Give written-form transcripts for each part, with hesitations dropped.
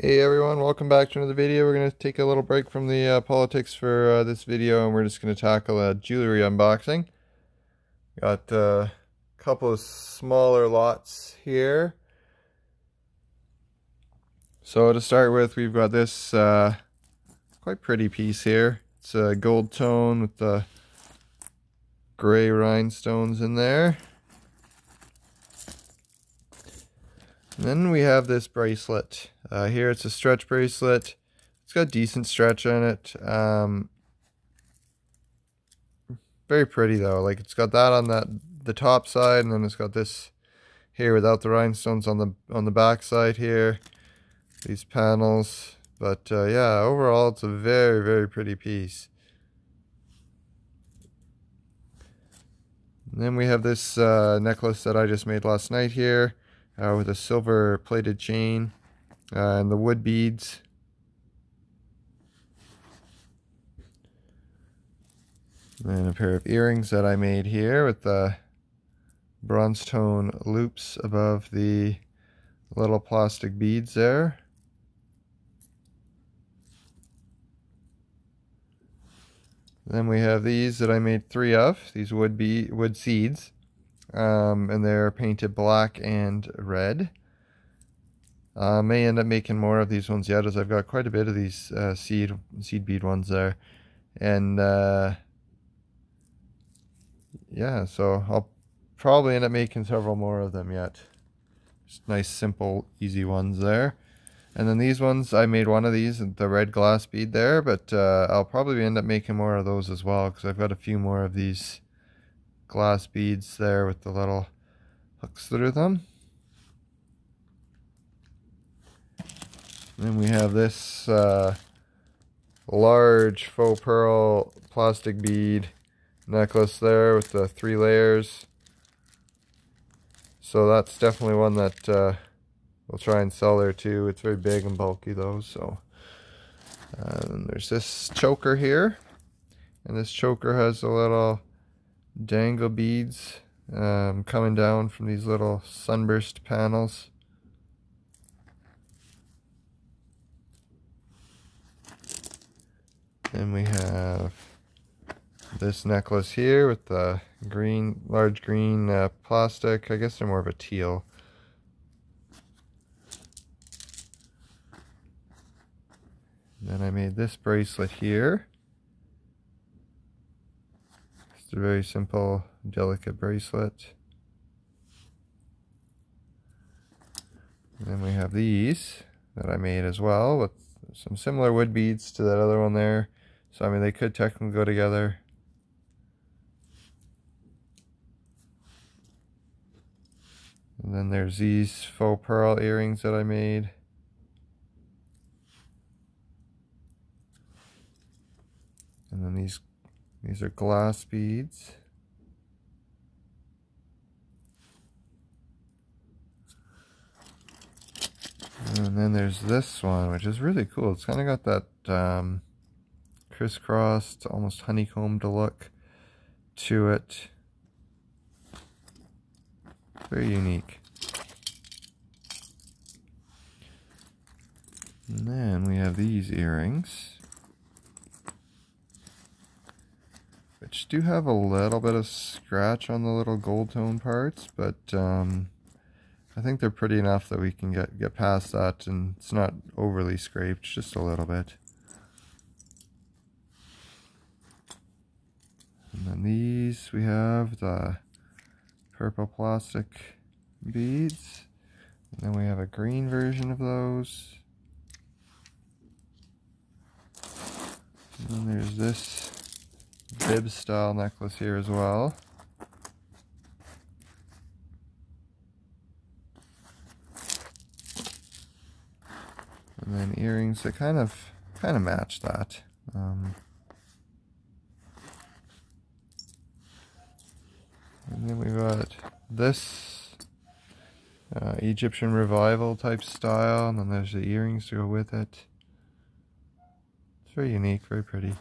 Hey everyone, welcome back to another video. We're going to take a little break from the politics for this video, and we're just going to tackle a jewelry unboxing. Got a couple of smaller lots here. So to start with, we've got this quite pretty piece here. It's a gold tone with the gray rhinestones in there. And then we have this bracelet. Here it's a stretch bracelet. It's got decent stretch on it. Very pretty though. Like, it's got that on the top side, and then it's got this here without the rhinestones on the back side here. These panels. But yeah, overall it's a very, very pretty piece. And then we have this necklace that I just made last night here. With a silver plated chain and the wood beads. And a pair of earrings that I made here with the bronze tone loops above the little plastic beads there. Then we have these that I made three of, these wood seeds. And they're painted black and red. I may end up making more of these ones yet, as I've got quite a bit of these seed bead ones there. And yeah, so I'll probably end up making several more of them yet. Just nice, simple, easy ones there. And then these ones, I made one of these, the red glass bead there, but I'll probably end up making more of those as well, because I've got a few more of these glass beads there with the little hooks through them. Then we have this large faux pearl plastic bead necklace there with the three layers. So that's definitely one that we'll try and sell there too. It's very big and bulky though. So there's this choker here, and this choker has a little dangle beads coming down from these little sunburst panels. Then we have this necklace here with the green, large green plastic. I guess they're more of a teal. And then I made this bracelet here. A very simple, delicate bracelet. And then we have these that I made as well with some similar wood beads to that other one there. So I mean, they could technically go together. And then there's these faux pearl earrings that I made. And then these are glass beads. And then there's this one, which is really cool. It's kind of got that crisscrossed, almost honeycombed look to it. Very unique. And then we have these earrings, which do have a little bit of scratch on the little gold tone parts, but I think they're pretty enough that we can get past that, and it's not overly scraped, just a little bit. And then these, we have the purple plastic beads, and then we have a green version of those. And then there's this bib style necklace here as well. And then earrings that kind of match that. And then we've got this Egyptian revival type style, and then there's the earrings to go with it. It's very unique, very pretty.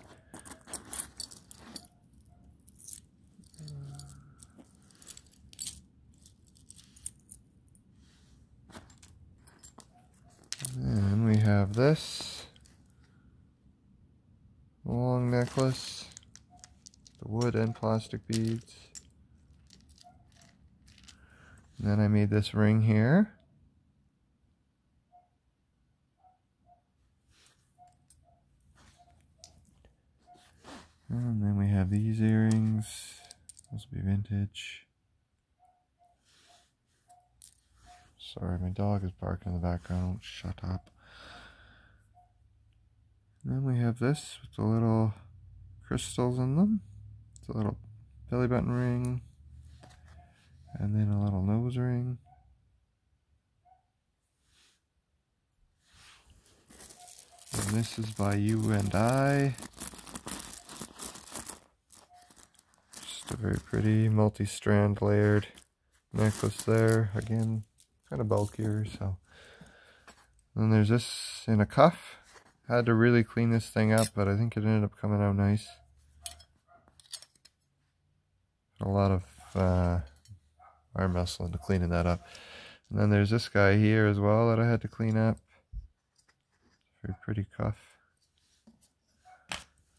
have this long necklace, the wood and plastic beads. And then I made this ring here. And then we have these earrings. Those will be vintage. Sorry, my dog is barking in the background. Shut up. And then we have this with the little crystals in them. It's a little belly button ring. And then a little nose ring. And this is by You and I. Just a very pretty multi-strand layered necklace there. Again, kind of bulkier, so. Then there's this in a cuff. Had to really clean this thing up, but I think it ended up coming out nice. A lot of arm muscle into cleaning that up. And then there's this guy here as well that I had to clean up. Very pretty cuff.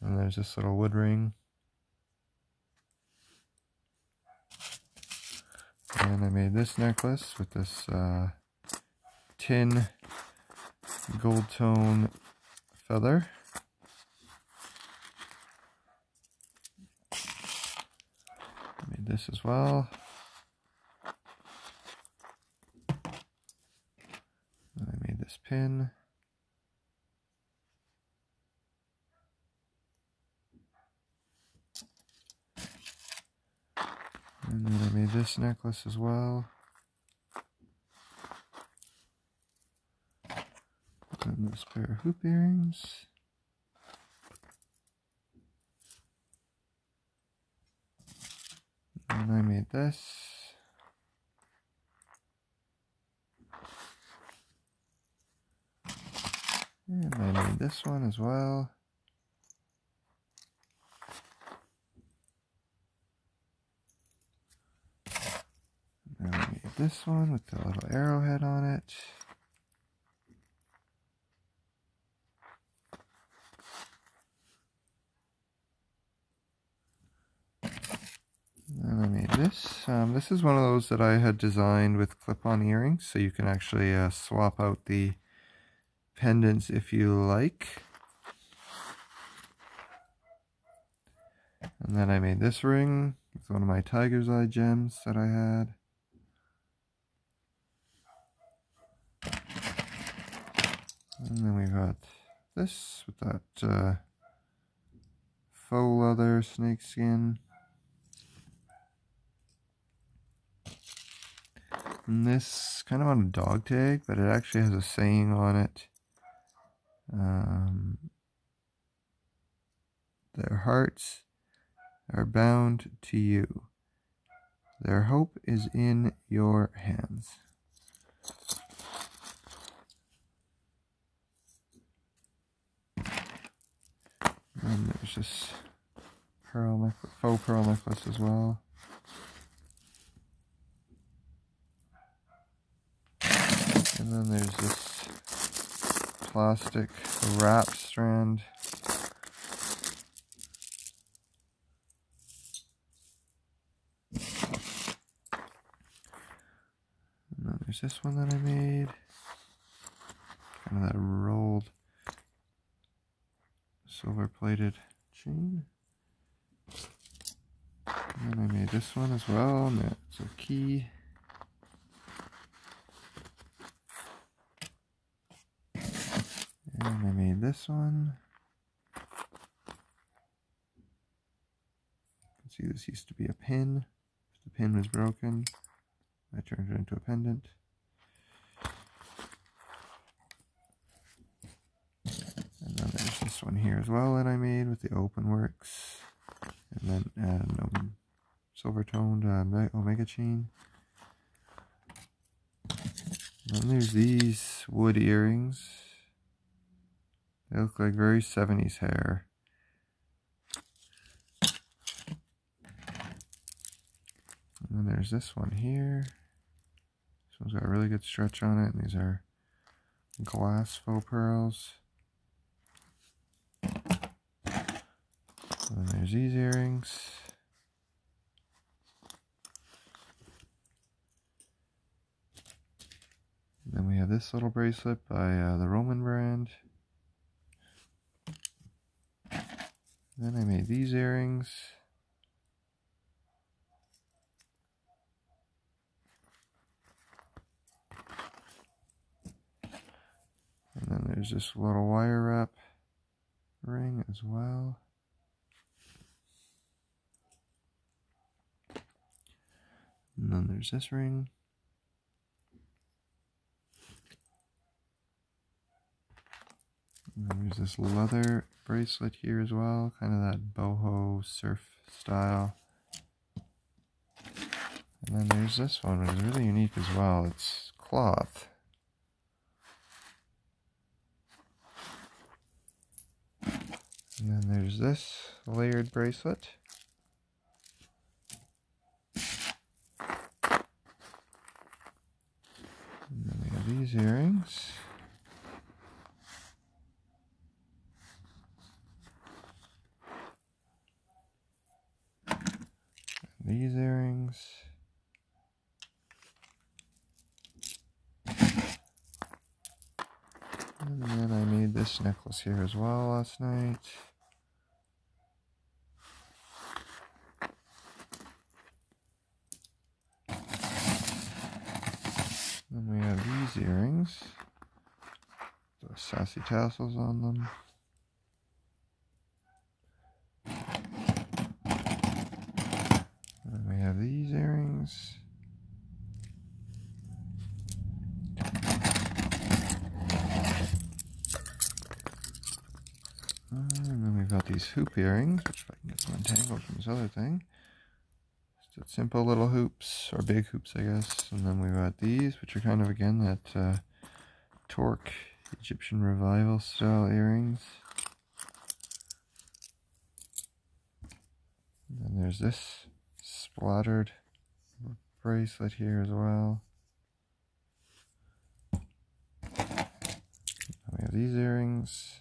And there's this little wood ring. And I made this necklace with this tin gold tone feather. I made this as well. And I made this pin. And then I made this necklace as well. And this pair of hoop earrings. And I made this. And I made this one as well. This one with the little arrowhead on it. And I made this. This is one of those that I had designed with clip-on earrings, so you can actually swap out the pendants if you like. And then I made this ring with one of my tiger's eye gems that I had. And then we've got this with that faux leather snakeskin. And this kind of on a dog tag, but it actually has a saying on it. Their hearts are bound to you. Their hope is in your hands. And there's this pearl necklace, faux pearl necklace as well. And then there's this plastic wrap strand. And then there's this one that I made. Kind of that rolled silver plated chain. And then I made this one as well, and that's a key. And I made this one. You can see this used to be a pin. The pin was broken. I turned it into a pendant. One here as well that I made with the open works, and then add an open silver toned omega chain. And then there's these wood earrings. They look like very 70s hair. And then there's this one here. This one's got a really good stretch on it, and these are glass faux pearls. And there's these earrings. And then we have this little bracelet by the Roman brand. Then I made these earrings. And then there's this little wire wrap ring as well. And then there's this ring. And then there's this leather bracelet here as well, kind of that boho surf style. And then there's this one, which is really unique as well. It's cloth. And then there's this layered bracelet. And then we have these earrings. These earrings. And then I made this necklace here as well last night. Then we have these earrings. Those sassy tassels on them. These earrings. And then we've got these hoop earrings, which if I can get them untangled from this other thing. Just simple little hoops, or big hoops, I guess. And then we've got these, which are kind of, again, that torque Egyptian revival style earrings. And then there's this splattered bracelet here as well. We have these earrings.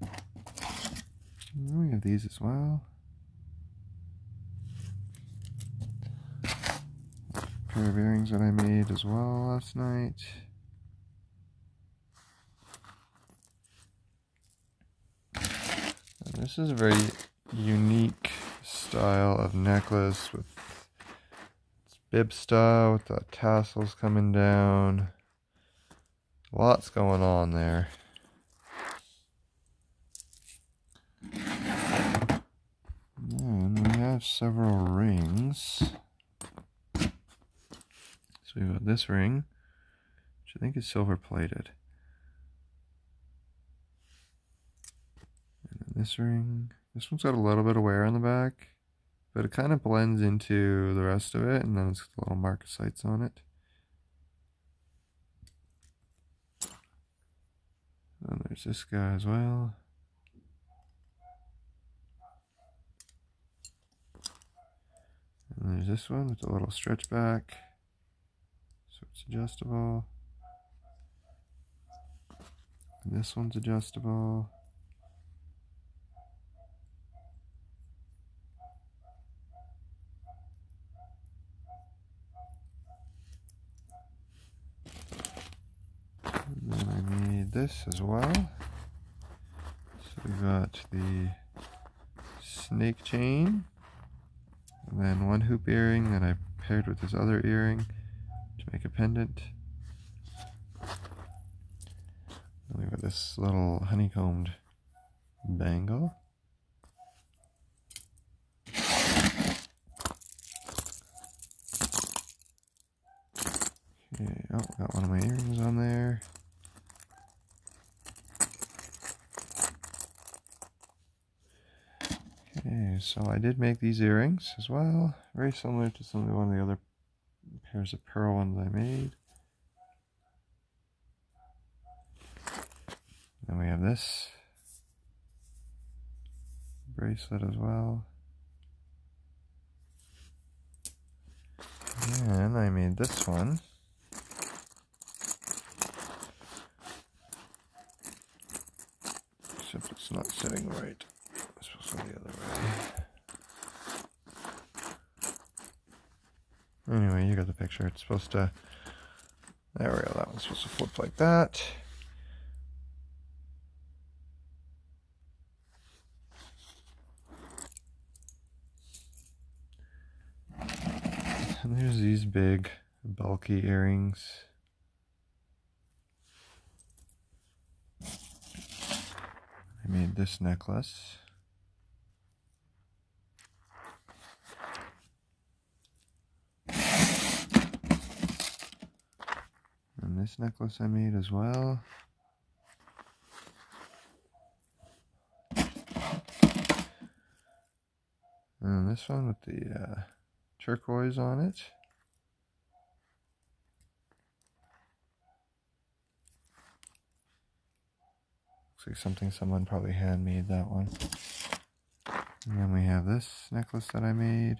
And we have these as well. A pair of earrings that I made as well last night. And this is a very unique style of necklace with its bib style with the tassels coming down. Lots going on there. And we have several rings. So we've got this ring, which I think is silver plated. And then this ring. This one's got a little bit of wear on the back, but it kind of blends into the rest of it, and then it's got little marcasites on it. Then there's this guy as well. And there's this one with a little stretch back, so it's adjustable. And this one's adjustable. This as well. So we've got the snake chain, and then one hoop earring that I paired with this other earring to make a pendant. And we've got this little honeycombed bangle. Okay. Oh, got one of my earrings on there. So I did make these earrings as well, very similar to one of the other pairs of pearl ones I made. Then we have this bracelet as well. And I made this one. That's not sitting right. This was the other way. Anyway, you got the picture. It's supposed to... There we go. That one's supposed to flip like that. And there's these big, bulky earrings. I made this necklace. And this necklace I made as well. And this one with the turquoise on it. Looks like something someone probably handmade, that one. And then we have this necklace that I made.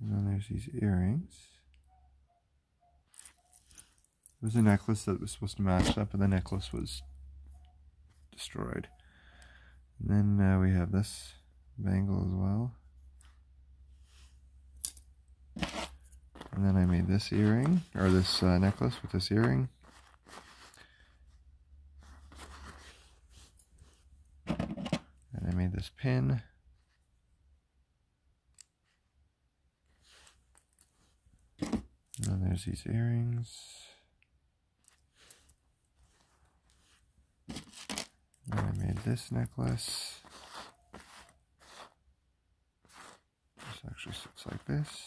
And then there's these earrings. It was a necklace that was supposed to match that, but the necklace was destroyed. And then we have this bangle as well. And then I made this earring, or this necklace with this earring. And I made this pin. And then there's these earrings. And I made this necklace. This actually sits like this.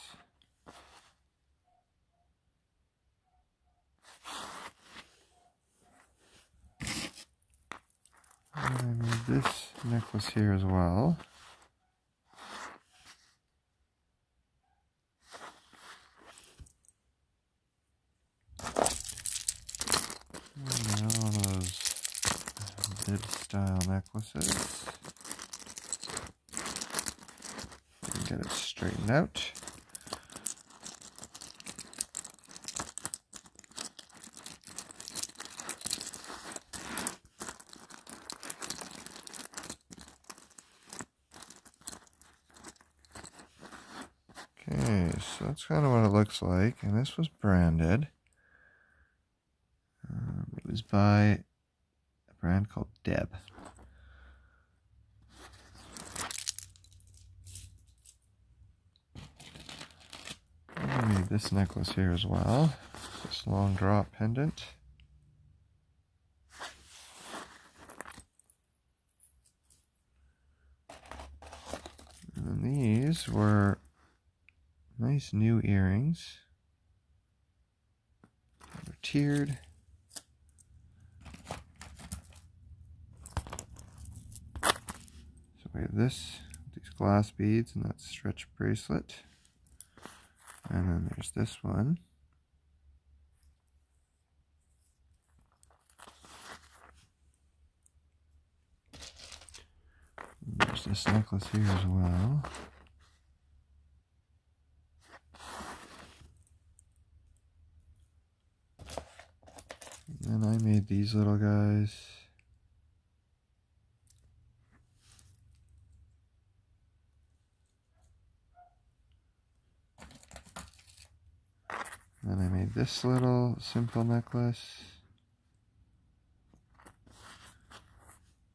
And I made this necklace here as well. And all those bib style necklaces. And get it straightened out. So that's kind of what it looks like, and this was branded. It was by a brand called Deb. I made this necklace here as well. This long draw pendant. And then these were nice new earrings. They're tiered. So we have this, these glass beads, and that stretch bracelet. And then there's this one. And there's this necklace here as well. And I made these little guys. Then I made this little simple necklace.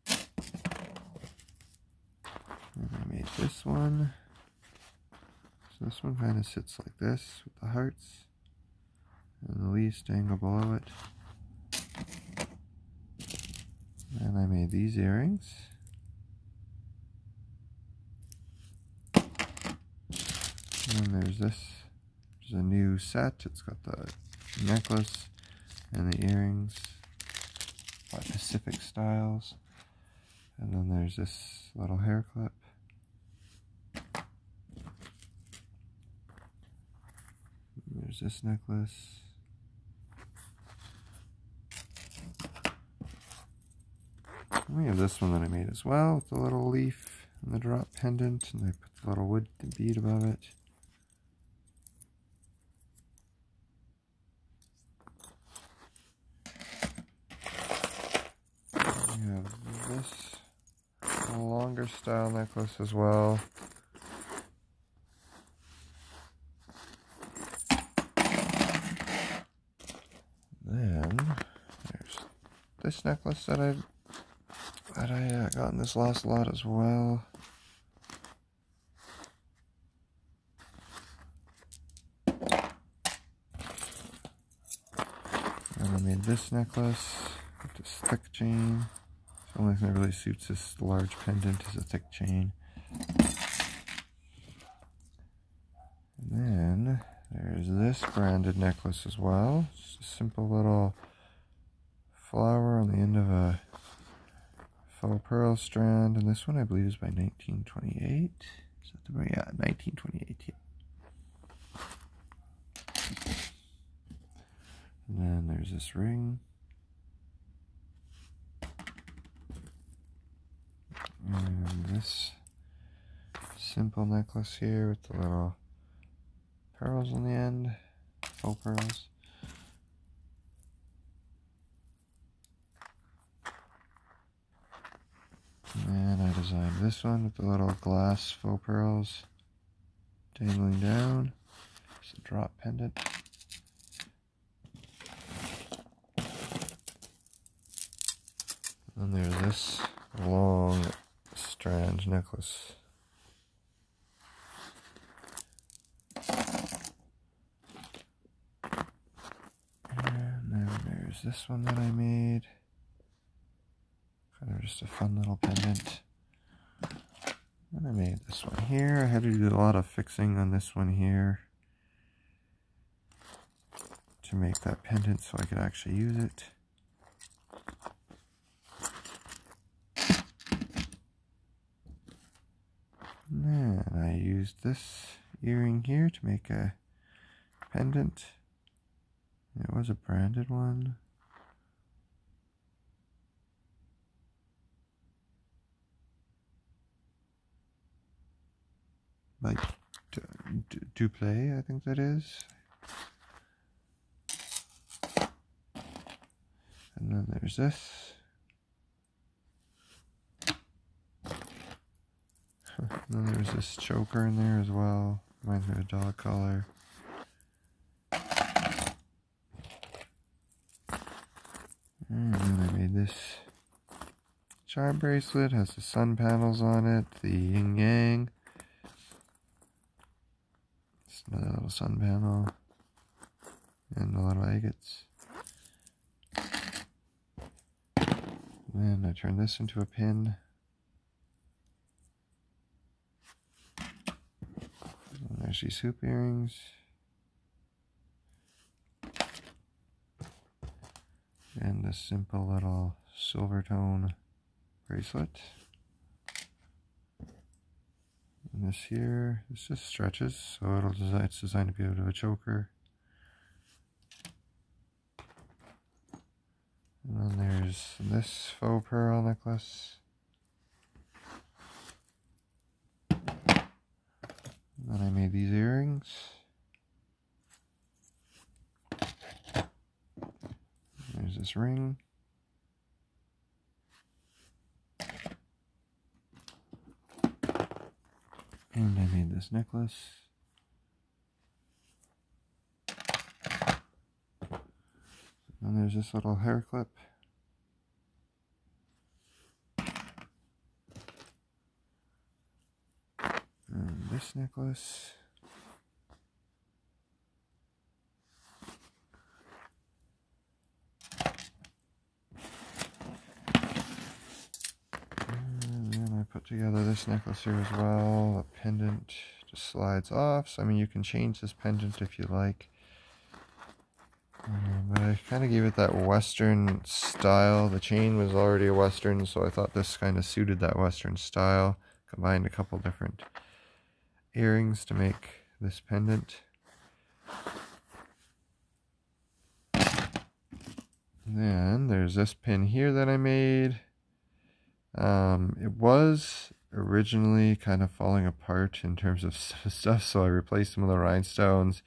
And I made this one. So this one kind of sits like this with the hearts and the leaves dangle below it. And I made these earrings. And then there's this. There's a new set. It's got the necklace and the earrings by Pacific Styles. And then there's this little hair clip. And there's this necklace. We have this one that I made as well, with the little leaf and the drop pendant, and I put the little wood bead above it. Warrior style necklace as well. Then there's this necklace that I got in this last lot as well. And I made this necklace with this thick chain. It's the only thing that really suits this large pendant is a thick chain. And then there's this branded necklace as well. Just a simple little flower on the end of a faux pearl strand, and this one I believe is by 1928. Is that the right? Yeah, 1928. Yeah. And then there's this ring. And this simple necklace here with the little pearls on the end, faux pearls. And I designed this one with the little glass faux pearls dangling down. It's a drop pendant. And there's this long strand necklace. And then there's this one that I made. Kind of just a fun little pendant. And I made this one here. I had to do a lot of fixing on this one here to make that pendant so I could actually use it. And then I used this earring here to make a pendant. It was a branded one. Like Duplay, I think that is. And then there's this. And then there's this choker in there as well. Reminds me of a dog collar. And then I made this charm bracelet. Has the sun panels on it, the yin yang. It's another little sun panel. And a little agates. And then I turned this into a pin. There's these hoop earrings. And a simple little silver tone bracelet. And this here, this just stretches, so it's designed to be a bit of a choker. And then there's this faux pearl necklace. Then I made these earrings. There's this ring. And I made this necklace. And there's this little hair clip. And this necklace. And then I put together this necklace here as well. The pendant just slides off. So, I mean, you can change this pendant if you like. But I kind of gave it that Western style. The chain was already a Western, so I thought this kind of suited that Western style. Combined a couple different earrings to make this pendant. And then there's this pin here that I made. It was originally kind of falling apart in terms of stuff, so I replaced some of the rhinestones.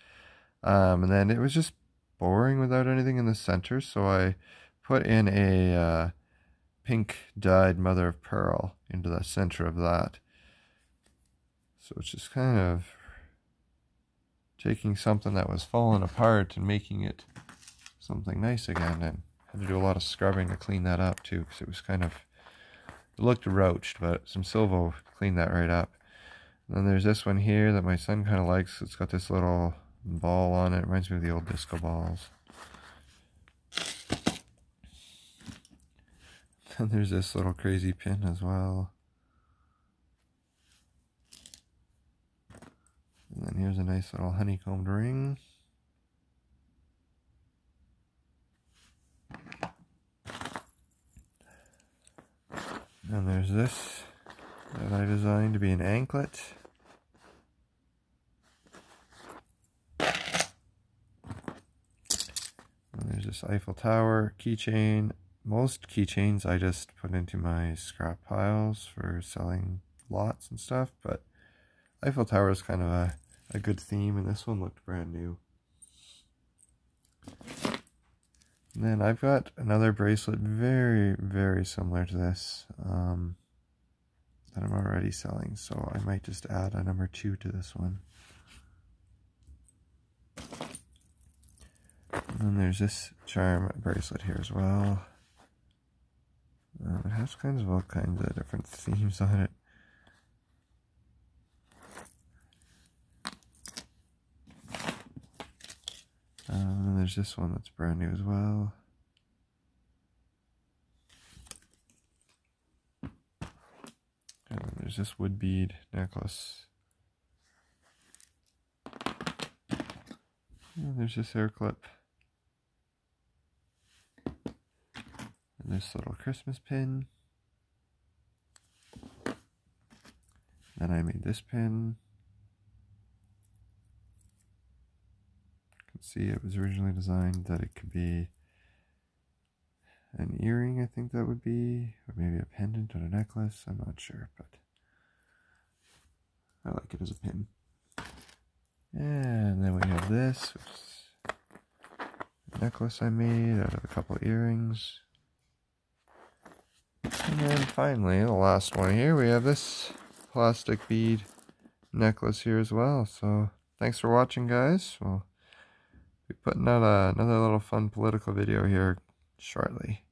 And then it was just boring without anything in the center, so I put in a pink dyed mother of pearl into the center of that. So it's just kind of taking something that was falling apart and making it something nice again. And I had to do a lot of scrubbing to clean that up too, because it was kind of, it looked roached, but some Silvo cleaned that right up. And then there's this one here that my son kind of likes. It's got this little ball on it. It reminds me of the old disco balls. And there's this little crazy pin as well. And then here's a nice little honeycombed ring. And there's this that I designed to be an anklet. And there's this Eiffel Tower keychain. Most keychains I just put into my scrap piles for selling lots and stuff, but Eiffel Tower is kind of a good theme, and this one looked brand new. And then I've got another bracelet very, very similar to this that I'm already selling, so I might just add a number 2 to this one. And then there's this charm bracelet here as well. It has kinds of all kinds of different themes on it. And there's this one that's brand new as well. And then there's this wood bead necklace. And there's this hair clip. And this little Christmas pin. Then I made this pin. You can see it was originally designed that it could be an earring, I think that would be, or maybe a pendant on a necklace, I'm not sure, but I like it as a pin. And then we have this, which is a necklace I made out of a couple earrings. And then finally, the last one here, we have this plastic bead necklace here as well. So thanks for watching, guys. We'll be putting out another little fun political video here shortly.